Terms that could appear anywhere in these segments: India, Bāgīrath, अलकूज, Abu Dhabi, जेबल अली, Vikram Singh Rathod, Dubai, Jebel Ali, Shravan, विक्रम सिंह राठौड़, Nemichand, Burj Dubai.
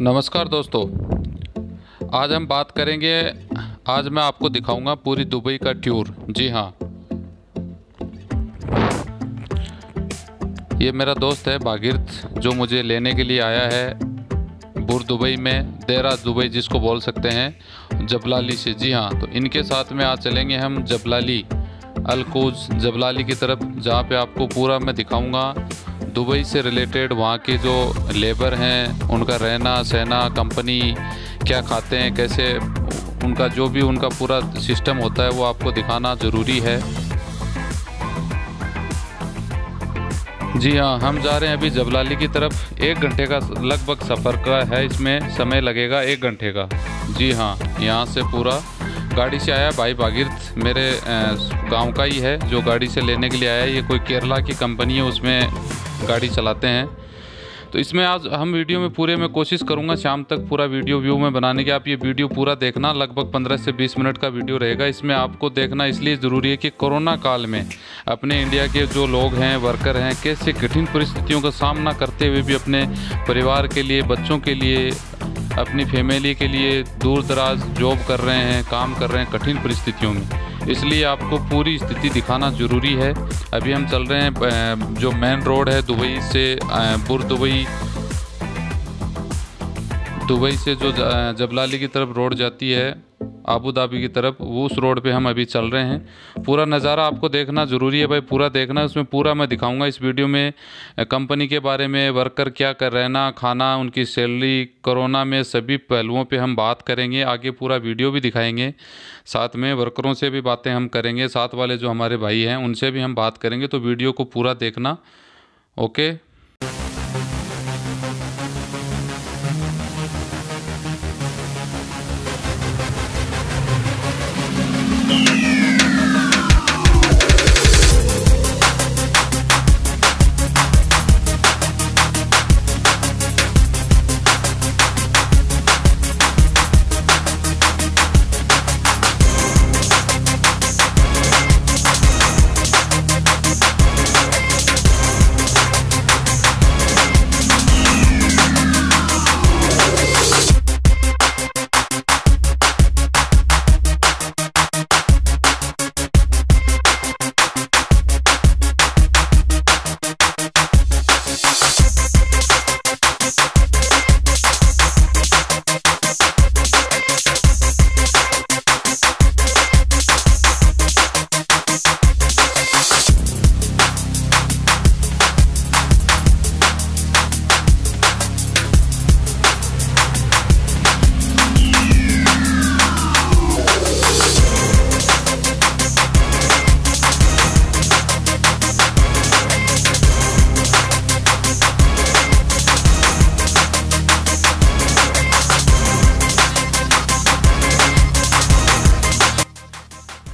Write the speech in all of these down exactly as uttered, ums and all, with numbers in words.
नमस्कार दोस्तों, आज हम बात करेंगे, आज मैं आपको दिखाऊंगा पूरी दुबई का टूर। जी हाँ, ये मेरा दोस्त है बागीरथ, जो मुझे लेने के लिए आया है बुर्ज दुबई में, देराज दुबई जिसको बोल सकते हैं, जेबल अली से। जी हाँ, तो इनके साथ में आज चलेंगे हम जेबल अली, अलकूज, जेबल अली की तरफ, जहाँ पे आपको पूरा मैं दिखाऊंगा दुबई से रिलेटेड, वहाँ के जो लेबर हैं उनका रहना सहना, कंपनी क्या खाते हैं, कैसे उनका जो भी उनका पूरा सिस्टम होता है वो आपको दिखाना ज़रूरी है। जी हाँ, हम जा रहे हैं अभी जेबल अली की तरफ। एक घंटे का लगभग सफ़र का है, इसमें समय लगेगा एक घंटे का। जी हाँ, यहाँ से पूरा गाड़ी से आया भाई बागीरथ, मेरे गांव का ही है, जो गाड़ी से लेने के लिए आया है। ये कोई केरला की कंपनी है, उसमें गाड़ी चलाते हैं। तो इसमें आज हम वीडियो में पूरे में कोशिश करूंगा शाम तक पूरा वीडियो व्यू में बनाने की। आप ये वीडियो पूरा देखना, लगभग पंद्रह से बीस मिनट का वीडियो रहेगा। इसमें आपको देखना इसलिए ज़रूरी है कि कोरोना काल में अपने इंडिया के जो लोग हैं, वर्कर हैं, कैसे कठिन परिस्थितियों का सामना करते हुए भी अपने परिवार के लिए, बच्चों के लिए, अपनी फैमिली के लिए दूर दराज जॉब कर रहे हैं, काम कर रहे हैं कठिन परिस्थितियों में, इसलिए आपको पूरी स्थिति दिखाना ज़रूरी है। अभी हम चल रहे हैं, जो मेन रोड है दुबई से बुर्ज दुबई, दुबई से जो जेबल अली की तरफ रोड जाती है अबू धाबी की तरफ, वो उस रोड पे हम अभी चल रहे हैं। पूरा नज़ारा आपको देखना ज़रूरी है भाई, पूरा देखना, उसमें पूरा मैं दिखाऊंगा इस वीडियो में। कंपनी के बारे में, वर्कर क्या कर, रहना खाना, उनकी सैलरी, कोरोना में सभी पहलुओं पे हम बात करेंगे। आगे पूरा वीडियो भी दिखाएंगे, साथ में वर्करों से भी बातें हम करेंगे, साथ वाले जो हमारे भाई हैं उनसे भी हम बात करेंगे। तो वीडियो को पूरा देखना, ओके।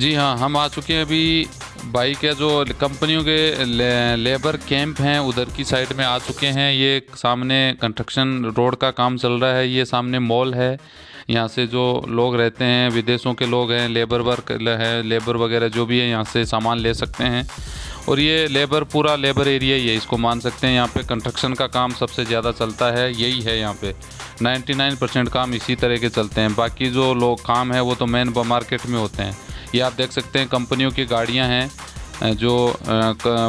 जी हाँ, हम आ चुके हैं अभी भाई के जो कंपनियों के ले, लेबर कैंप हैं, उधर की साइड में आ चुके हैं। ये सामने कंस्ट्रक्शन रोड का काम चल रहा है, ये सामने मॉल है, यहाँ से जो लोग रहते हैं, विदेशों के लोग हैं, लेबर वर्क है, लेबर वगैरह जो भी है, यहाँ से सामान ले सकते हैं। और ये लेबर पूरा लेबर एरिया ही है, इसको मान सकते हैं। यहाँ पे कंस्ट्रक्शन का काम सबसे ज़्यादा चलता है, यही है, यहाँ पे निन्यानवे परसेंट काम इसी तरह के चलते हैं। बाकी जो लोग काम है वो तो मेन मार्केट में होते हैं। ये आप देख सकते हैं कंपनियों की गाड़ियां हैं, जो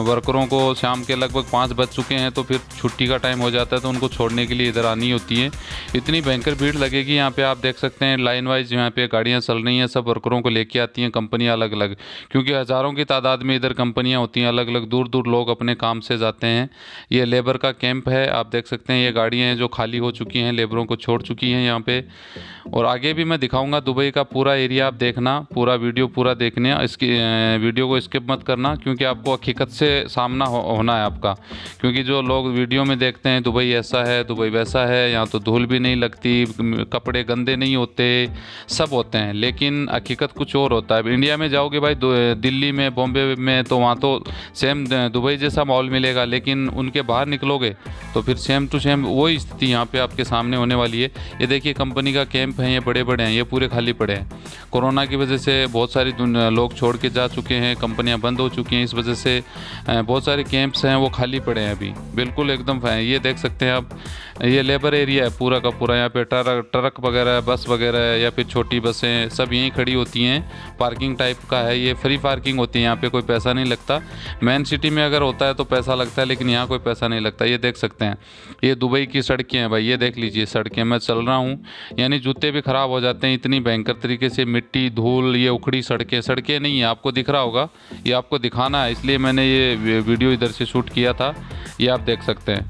वर्करों को शाम के लगभग पाँच बज चुके हैं तो फिर छुट्टी का टाइम हो जाता है, तो उनको छोड़ने के लिए इधर आनी होती है। इतनी भयंकर भीड़ लगेगी यहाँ पे, आप देख सकते हैं लाइन वाइज यहाँ पे गाड़ियाँ चल रही हैं, सब वर्करों को लेके आती हैं कंपनियाँ अलग अलग, क्योंकि हज़ारों की तादाद में इधर कंपनियाँ होती हैं अलग अलग, दूर दूर लोग अपने काम से जाते हैं। ये लेबर का कैंप है, आप देख सकते हैं ये गाड़ियाँ हैं जो खाली हो चुकी हैं, लेबरों को छोड़ चुकी हैं यहाँ पर। और आगे भी मैं दिखाऊँगा दुबई का पूरा एरिया, आप देखना पूरा वीडियो, पूरा देखने, इसकी वीडियो को स्किप मत करना, क्योंकि आपको हकीकत से सामना हो, होना है आपका। क्योंकि जो लोग वीडियो में देखते हैं दुबई ऐसा है, दुबई वैसा है, यहाँ तो धूल भी नहीं लगती, कपड़े गंदे नहीं होते, सब होते हैं, लेकिन हकीकत कुछ और होता है। इंडिया में जाओगे भाई, दिल्ली में, बॉम्बे में, तो वहाँ तो सेम दुबई जैसा माहौल मिलेगा, लेकिन उनके बाहर निकलोगे तो फिर सेम टू सेम वही स्थिति यहाँ पर आपके सामने होने वाली है। ये देखिए कंपनी का कैंप है, ये बड़े बड़े हैं, ये पूरे खाली पड़े हैं। कोरोना की वजह से बहुत सारे लोग छोड़ के जा चुके हैं, कंपनियाँ बंद हो चुकी हैं, इस वजह से बहुत सारे कैंप्स हैं वो खाली पड़े हैं अभी, बिल्कुल एकदम। ये देख सकते हैं आप, ये लेबर एरिया है पूरा का पूरा। यहाँ पे ट्रक ट्रक वगैरह, बस वगैरह या फिर छोटी बसें सब यहीं खड़ी होती हैं। पार्किंग टाइप का है, ये फ्री पार्किंग होती है, यहाँ पे कोई पैसा नहीं लगता। मेन सिटी में अगर होता है तो पैसा लगता है, लेकिन यहाँ कोई पैसा नहीं लगता। ये देख सकते हैं, ये दुबई की सड़कें हैं भाई, ये देख लीजिए सड़कें। मैं चल रहा हूँ यानी जूते भी ख़राब हो जाते हैं, इतनी भयंकर तरीके से मिट्टी धूल, ये उखड़ी सड़कें। सड़कें नहीं है, आपको दिख रहा होगा, ये आपको दिखाना है इसलिए मैंने ये वीडियो इधर से शूट किया था। ये आप देख सकते हैं,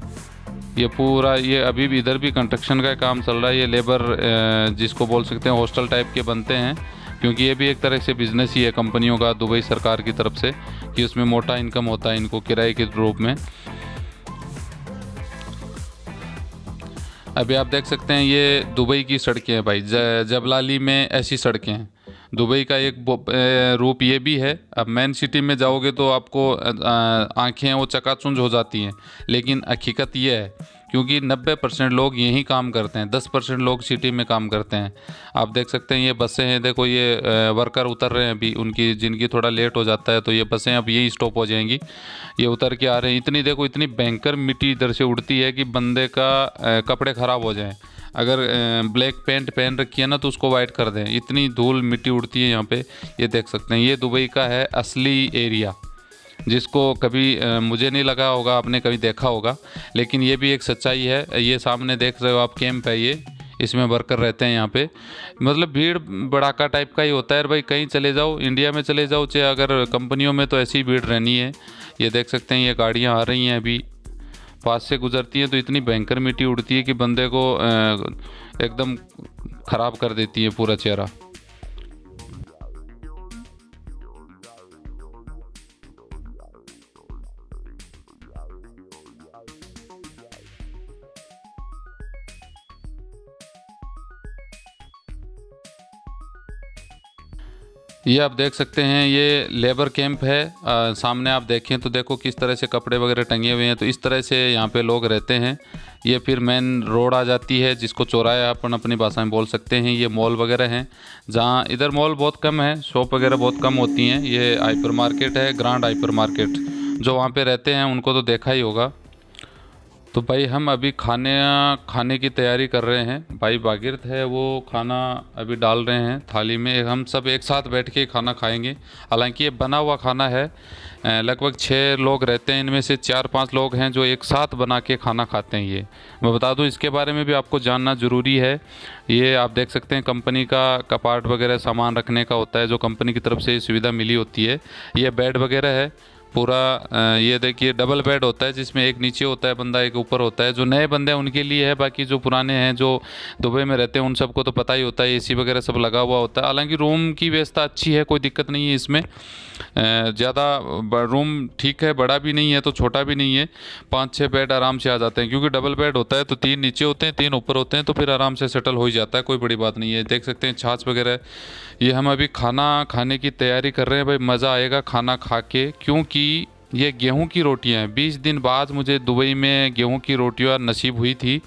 ये पूरा, ये अभी भी इधर भी कंस्ट्रक्शन का काम चल रहा है। ये लेबर जिसको बोल सकते हैं हॉस्टल टाइप के बनते हैं, क्योंकि ये भी एक तरह से बिज़नेस ही है कंपनियों का दुबई सरकार की तरफ से, कि उसमें मोटा इनकम होता है इनको किराए के रूप में। अभी आप देख सकते हैं ये दुबई की सड़कें हैं भाई, जबल अली में ऐसी सड़कें हैं। दुबई का एक रूप ये भी है। अब मेन सिटी में जाओगे तो आपको आंखें वो चकाचुंद हो जाती हैं, लेकिन हकीकत ये है क्योंकि नब्बे परसेंट लोग यहीं काम करते हैं, दस परसेंट लोग सिटी में काम करते हैं। आप देख सकते हैं ये बसें हैं, देखो ये वर्कर उतर रहे हैं अभी, उनकी जिनकी थोड़ा लेट हो जाता है तो ये बसें अब यहीं स्टॉप हो जाएंगी। ये उतर के आ रहे हैं, इतनी देखो इतनी भयंकर मिट्टी इधर से उड़ती है कि बंदे का कपड़े ख़राब हो जाएँ। अगर ब्लैक पैंट पहन रखी है ना तो उसको वाइट कर दें, इतनी धूल मिट्टी उड़ती है यहाँ पे। ये देख सकते हैं, ये दुबई का है असली एरिया, जिसको कभी मुझे नहीं लगा होगा, आपने कभी देखा होगा, लेकिन ये भी एक सच्चाई है। ये सामने देख रहे हो आप, कैंप है ये, इसमें वर्कर रहते हैं यहाँ पे। मतलब भीड़ भड़ाका टाइप का ही होता है भाई, कहीं चले जाओ, इंडिया में चले जाओ चाहे अगर कंपनियों में, तो ऐसी भीड़ रहनी है। ये देख सकते हैं ये गाड़ियाँ आ रही हैं अभी, पास से गुजरती हैं तो इतनी भयंकर मिट्टी उड़ती है कि बंदे को एकदम ख़राब कर देती है पूरा चेहरा। ये आप देख सकते हैं ये लेबर कैंप है। आ, सामने आप देखें तो देखो किस तरह से कपड़े वगैरह टंगे हुए हैं, तो इस तरह से यहाँ पे लोग रहते हैं। ये फिर मेन रोड आ जाती है, जिसको चौराया अपन अपनी भाषा में बोल सकते हैं। ये मॉल वगैरह हैं, जहाँ इधर मॉल बहुत कम है, शॉप वगैरह बहुत कम होती हैं। ये हाइपर मार्केट है, ग्रैंड हाइपर मार्केट, जो वहाँ पर रहते हैं उनको तो देखा ही होगा। तो भाई हम अभी खाने खाने की तैयारी कर रहे हैं। भाई बागीरथ है वो खाना अभी डाल रहे हैं थाली में, हम सब एक साथ बैठ के खाना खाएंगे। हालांकि ये बना हुआ खाना है, लगभग छः लोग रहते हैं, इनमें से चार पांच लोग हैं जो एक साथ बना के खाना खाते हैं। ये मैं बता दूं, इसके बारे में भी आपको जानना ज़रूरी है। ये आप देख सकते हैं कंपनी का कपाट वगैरह सामान रखने का होता है, जो कंपनी की तरफ से सुविधा मिली होती है। ये बेड वगैरह है पूरा, ये देखिए डबल बेड होता है, जिसमें एक नीचे होता है बंदा, एक ऊपर होता है। जो नए बंदे हैं उनके लिए है, बाकी जो पुराने हैं जो दुबई में रहते हैं उन सबको तो पता ही होता है, एसी वगैरह सब लगा हुआ होता है। हालांकि रूम की व्यवस्था अच्छी है, कोई दिक्कत नहीं है इसमें, ज़्यादा रूम ठीक है, बड़ा भी नहीं है तो छोटा भी नहीं है, पाँच छः बेड आराम से आ जाते हैं। क्योंकि डबल बेड होता है तो तीन नीचे होते हैं, तीन ऊपर होते हैं, तो फिर आराम से सेटल हो ही जाता है, कोई बड़ी बात नहीं है। देख सकते हैं छाछ वगैरह। ये हम अभी खाना खाने की तैयारी कर रहे हैं भाई, मज़ा आएगा खाना खा के, क्योंकि ये गेहूं की रोटियां हैं। बीस दिन बाद मुझे दुबई में गेहूं की रोटियां नसीब हुई थी,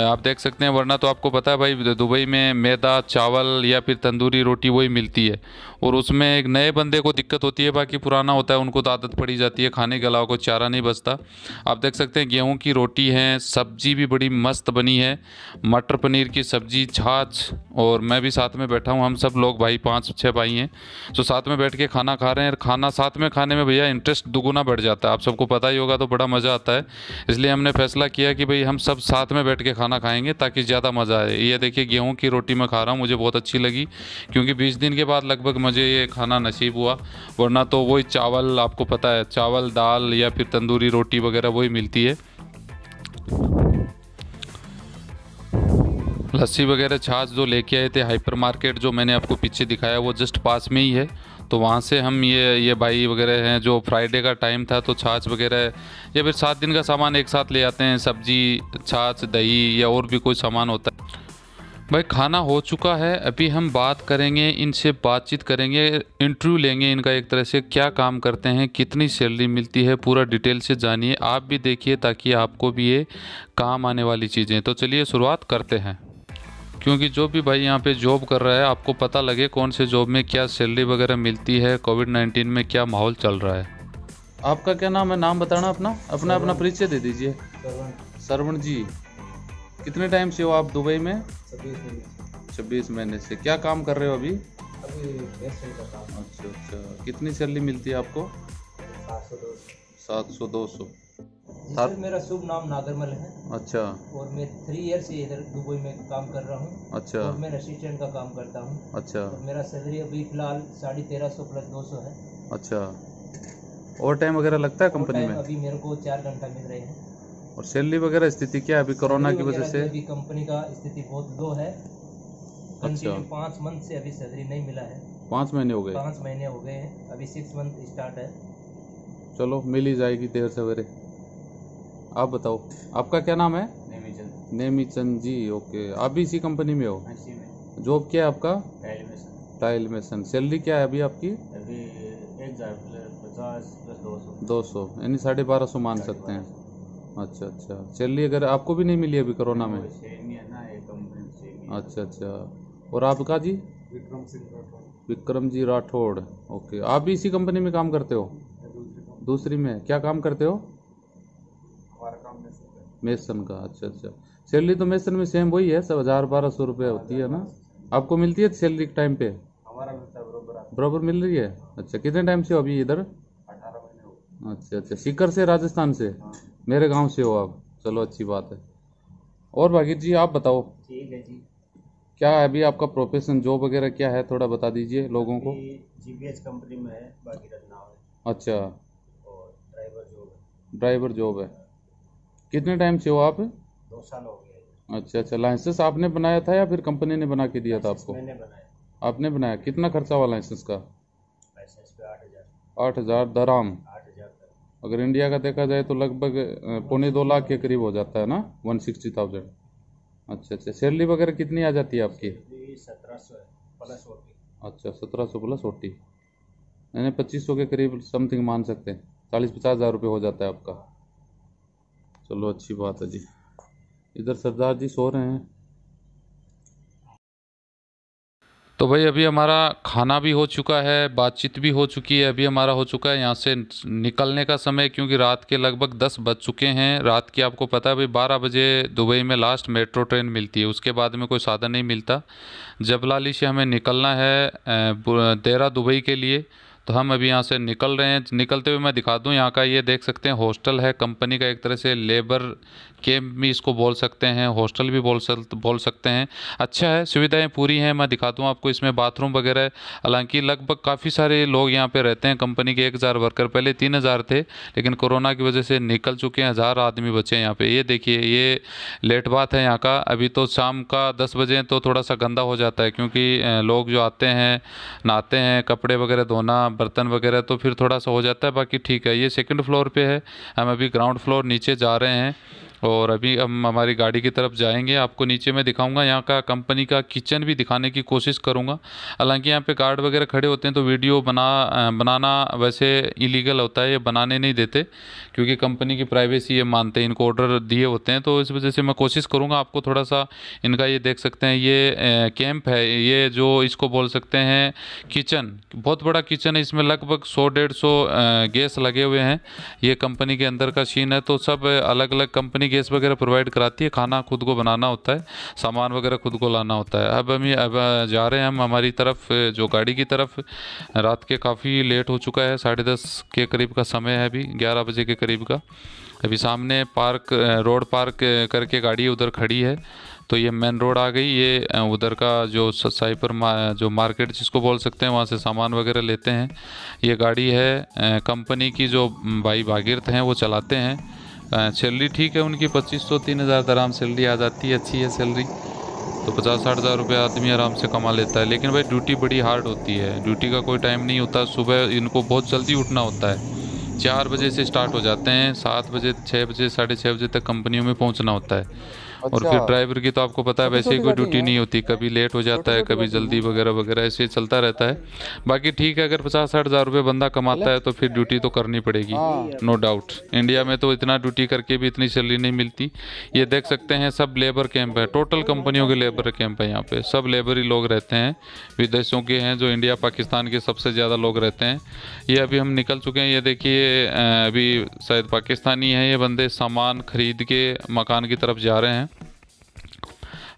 आप देख सकते हैं। वरना तो आपको पता है भाई दुबई में मैदा चावल या फिर तंदूरी रोटी वही मिलती है, और उसमें एक नए बंदे को दिक्कत होती है, बाकी पुराना होता है उनको तो आदत पड़ी जाती है, खाने के अलावा को चारा नहीं बचता। आप देख सकते हैं गेहूं की रोटी है, सब्ज़ी भी बड़ी मस्त बनी है, मटर पनीर की सब्ज़ी, छाछ, और मैं भी साथ में बैठा हूँ। हम सब लोग भाई पाँच छः भाई हैं, तो साथ में बैठ के खाना खा रहे हैं। खाना साथ में खाने में भैया इंटरेस्ट दुगुना बढ़ जाता है, आप सबको पता ही होगा, तो बड़ा मज़ा आता है। इसलिए हमने फैसला किया कि भाई हम सब साथ में बैठ के खाना खाएंगे ताकि ज़्यादा मज़ा आए। ये देखिए गेहूं की रोटी मैं खा रहा हूं, मुझे बहुत अच्छी लगी, क्योंकि बीस दिन के बाद लगभग मुझे ये खाना नसीब हुआ। वरना तो वही चावल, आपको पता है, चावल दाल या फिर तंदूरी रोटी वगैरह वही मिलती है। लस्सी वगैरह छाछ जो लेके आए थे, हाइपर मार्केट जो मैंने आपको पीछे दिखाया वो जस्ट पास में ही है, तो वहाँ से हम ये ये भाई वगैरह हैं जो फ्राइडे का टाइम था तो छाछ वगैरह या फिर सात दिन का सामान एक साथ ले आते हैं, सब्जी छाछ दही या और भी कोई सामान होता है। भाई खाना हो चुका है, अभी हम बात करेंगे इनसे, बातचीत करेंगे, इंटरव्यू लेंगे इनका, एक तरह से क्या काम करते हैं, कितनी सैलरी मिलती है, पूरा डिटेल से जानिए। आप भी देखिए ताकि आपको भी ये काम आने वाली चीज़ें। तो चलिए शुरुआत करते हैं। क्योंकि जो भी भाई यहाँ पे जॉब कर रहा है आपको पता लगे कौन से जॉब में क्या सैलरी वगैरह मिलती है, कोविड नाइन्टीन में क्या माहौल चल रहा है। आपका क्या नाम है, नाम बताना अपना, अपना अपना परिचय दे दीजिए। श्रवण जी, कितने टाइम से हो आप दुबई में? छब्बीस महीने से। क्या काम कर रहे हो अभी? अभी अच्छा अच्छा। कितनी सैलरी मिलती है आपको? सात सौ दो सौ। मेरा शुभ नाम नागरमल है। अच्छा। और मैं थ्री ईयर से इधर दुबई में काम कर रहा हूँ। अच्छा। और मैं असिस्टेंट का काम करता हूँ। अच्छा। और मेरा सैलरी अभी फिलहाल साढ़े तेरह सौ प्लस दो सौ है। अच्छा। ओवर टाइम वगैरह लगता है कंपनी में? अभी मेरे को चार घंटा मिल रहे हैं। और सैलरी वगैरह स्थिति क्या है अभी कोरोना की वजह से? अभी कंपनी का स्थिति बहुत लो है। कंटिन्यू पाँच मंथ से अभी सैलरी नहीं मिला है। पाँच महीने हो गए? पाँच महीने हो गए हैं, अभी सिक्स मंथ स्टार्ट है। चलो मिल ही जाएगी देर सवेरे। आप बताओ, आपका क्या नाम है? नेमीचंद। नेमीचंद जी, ओके। आप भी इसी कंपनी में हो? इसी में। जॉब क्या है आपका? Tile mason. Tile mason. Salary क्या है अभी आपकी? अभी एक हज़ार पचास प्लस दो सौ। यानी साढ़े बारह सौ मान सकते हैं। अच्छा अच्छा। सैलरी अगर आपको भी नहीं मिली अभी कोरोना में? अच्छा अच्छा। और आपका जी? विक्रम सिंह राठौड़। विक्रम जी राठौड़, ओके। आप भी इसी कंपनी में काम करते हो? दूसरी में। क्या काम करते हो? मेसन का। अच्छा अच्छा। सैलरी तो मेसन में सेम वही है, सब हज़ार बारह सौ रुपये होती है ना। आपको मिलती है सैलरी टाइम पे? हमारा मिलता है बराबर। बराबर मिल रही है। अच्छा, कितने टाइम से हो अभी इधर? अठारह महीने हो। अच्छा अच्छा। सीकर से, राजस्थान से? हाँ। मेरे गांव से हो आप, चलो अच्छी बात है। और भागीरथ जी आप बताओ। ठीक है जी। क्या है अभी आपका प्रोफेशन, जॉब वगैरह क्या है, थोड़ा बता दीजिए लोगों को। जीपीएस कंपनी में है, भागीरथ नाम है। अच्छा। और ड्राइवर जॉब है? ड्राइवर जॉब है। कितने टाइम से हो आप? दो साल हो गया। अच्छा अच्छा। लाइसेंस आपने बनाया था या फिर कंपनी ने बना के दिया था आपको? मैंने बनाया। आपने बनाया। कितना खर्चा हुआ लाइसेंस का? लाइसेंस पे आठ हज़ार। आठ हज़ार दराम। आठ हज़ार दराम। अगर इंडिया का देखा जाए तो लगभग पौने दो लाख के करीब हो जाता है ना, वन सिक्सटी थाउजेंड। अच्छा अच्छा। सैलरी वगैरह कितनी आ जाती है आपकी? सत्रह सौ प्लस ओ टी। अच्छा, सत्रह सौ प्लस ओ टी, यानी पच्चीस सौ के करीब समथिंग मान सकते हैं, चालीस पचास हज़ार रुपये हो जाता है आपका। चलो अच्छी बात है जी। इधर सरदार जी सो रहे हैं। तो भाई अभी हमारा खाना भी हो चुका है, बातचीत भी हो चुकी है, अभी हमारा हो चुका है यहाँ से निकलने का समय, क्योंकि रात के लगभग दस बज चुके हैं। रात की आपको पता है भाई बारह बजे दुबई में लास्ट मेट्रो ट्रेन मिलती है, उसके बाद में कोई साधन नहीं मिलता। जबल अली से हमें निकलना है देरा दुबई के लिए, तो हम अभी यहाँ से निकल रहे हैं। निकलते हुए मैं दिखा दूँ यहाँ का, ये देख सकते हैं हॉस्टल है कंपनी का, एक तरह से लेबर कैम्प भी इसको बोल सकते हैं, हॉस्टल भी बोल सक बोल सकते हैं। अच्छा है, सुविधाएं पूरी हैं। मैं दिखा दूँ आपको, इसमें बाथरूम वगैरह, हालांकि लगभग काफ़ी सारे लोग यहाँ पे रहते हैं कंपनी के, एक हज़ार वर्कर, पहले तीन हज़ार थे लेकिन कोरोना की वजह से निकल चुके हैं, हज़ार आदमी बचे हैं यहाँ पर। ये देखिए, ये लेट बाथ है यहाँ का। अभी तो शाम का दस बजे तो थोड़ा सा गंदा हो जाता है, क्योंकि लोग जो आते हैं नहाते हैं, कपड़े वगैरह धोना, बर्तन वगैरह, तो फिर थोड़ा सा हो जाता है, बाकी ठीक है। ये सेकंड फ्लोर पे है, हम अभी ग्राउंड फ्लोर नीचे जा रहे हैं और अभी हम हमारी गाड़ी की तरफ जाएंगे। आपको नीचे मैं दिखाऊंगा यहाँ का कंपनी का किचन भी दिखाने की कोशिश करूँगा, हालांकि यहाँ पे गार्ड वगैरह खड़े होते हैं तो वीडियो बना बनाना वैसे इलीगल होता है, ये बनाने नहीं देते क्योंकि कंपनी की प्राइवेसी ये मानते हैं, इनको ऑर्डर दिए होते हैं, तो इस वजह से मैं कोशिश करूँगा आपको थोड़ा सा इनका। ये देख सकते हैं ये कैंप है, ये जो इसको बोल सकते हैं किचन, बहुत बड़ा किचन है, इसमें लगभग सौ डेढ़ सौ गैस लगे हुए हैं। ये कंपनी के अंदर का सीन है, तो सब अलग अलग कंपनी गैस वगैरह प्रोवाइड कराती है, खाना खुद को बनाना होता है, सामान वगैरह खुद को लाना होता है। अब हम अब जा रहे हैं हम हमारी तरफ जो गाड़ी की तरफ। रात के काफ़ी लेट हो चुका है, साढ़े दस के करीब का समय है अभी, ग्यारह बजे के करीब का। अभी सामने पार्क रोड पार्क करके गाड़ी उधर खड़ी है, तो ये मेन रोड आ गई, ये उधर का जो साइपर जो मार्केट जिसको बोल सकते हैं, वहाँ से सामान वगैरह लेते हैं। ये गाड़ी है कंपनी की, जो भाई भागीरथ हैं वो चलाते हैं। सैलरी ठीक है उनकी, पच्चीस सौ तीन हज़ार दराम सैलरी आ जाती है, अच्छी है सैलरी, तो पचास साठ हज़ार रुपये आदमी आराम से कमा लेता है। लेकिन भाई ड्यूटी बड़ी हार्ड होती है, ड्यूटी का कोई टाइम नहीं होता, सुबह इनको बहुत जल्दी उठना होता है, चार बजे से स्टार्ट हो जाते हैं, सात बजे, छः बजे, साढ़े छः बजे तक कंपनियों में पहुंचना होता है। और फिर ड्राइवर की तो आपको पता है वैसे ही कोई ड्यूटी नहीं होती, कभी लेट हो जाता है, कभी जल्दी वगैरह वगैरह, ऐसे चलता रहता है। बाकी ठीक है, अगर पचास साठ हज़ार रुपये बंदा कमाता है तो फिर ड्यूटी तो करनी पड़ेगी, नो डाउट। इंडिया में तो इतना ड्यूटी करके भी इतनी सैलरी नहीं मिलती। ये देख सकते हैं सब लेबर कैंप है, टोटल कंपनियों के लेबर कैंप है यहाँ पे, सब लेबर ही लोग रहते हैं, विदेशों के हैं, जो इंडिया पाकिस्तान के सबसे ज़्यादा लोग रहते हैं। ये अभी हम निकल चुके हैं, ये देखिए अभी शायद पाकिस्तानी हैं ये बंदे, सामान खरीद के मकान की तरफ जा रहे हैं।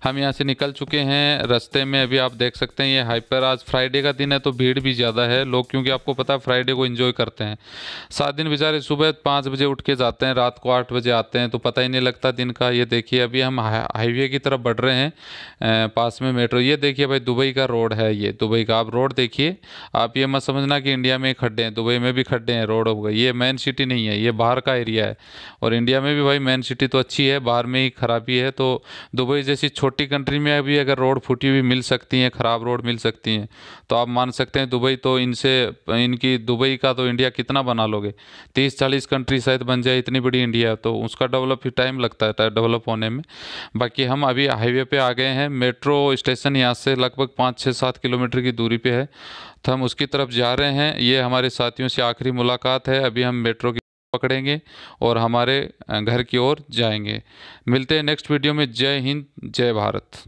हम यहाँ से निकल चुके हैं, रास्ते में अभी आप देख सकते हैं ये हाइपर, आज फ्राइडे का दिन है तो भीड़ भी ज़्यादा है, लोग क्योंकि आपको पता है फ्राइडे को एंजॉय करते हैं। सात दिन बेचारे सुबह पाँच बजे उठ के जाते हैं, रात को आठ बजे आते हैं, तो पता ही नहीं लगता दिन का। ये देखिए अभी हम हाईवे की तरफ बढ़ रहे हैं, पास में मेट्रो। ये देखिए भाई दुबई का रोड है, ये दुबई का आप रोड देखिए, आप ये मत समझना कि इंडिया में खड्डे हैं, दुबई में भी खड्डे हैं रोड हो गए। ये मेन सिटी नहीं है, ये बाहर का एरिया है, और इंडिया में भी भाई मेन सिटी तो अच्छी है, बाहर में ही खराबी है। तो दुबई जैसी छोटी कंट्री में अभी अगर रोड फूटी हुई मिल सकती हैं, ख़राब रोड मिल सकती हैं, तो आप मान सकते हैं दुबई तो इनसे इनकी दुबई का तो इंडिया कितना बना लोगे, तीस चालीस कंट्री शायद बन जाए, इतनी बड़ी इंडिया, तो उसका डेवलप ही टाइम लगता है डेवलप होने में। बाकी हम अभी हाईवे पे आ गए हैं, मेट्रो स्टेशन यहाँ से लगभग पाँच छः सात किलोमीटर की दूरी पर है, तो हम उसकी तरफ जा रहे हैं। ये हमारे साथियों से आखिरी मुलाकात है, अभी हम मेट्रो की पकड़ेंगे और हमारे घर की ओर जाएंगे। मिलते हैं नेक्स्ट वीडियो में। जय हिंद, जय भारत।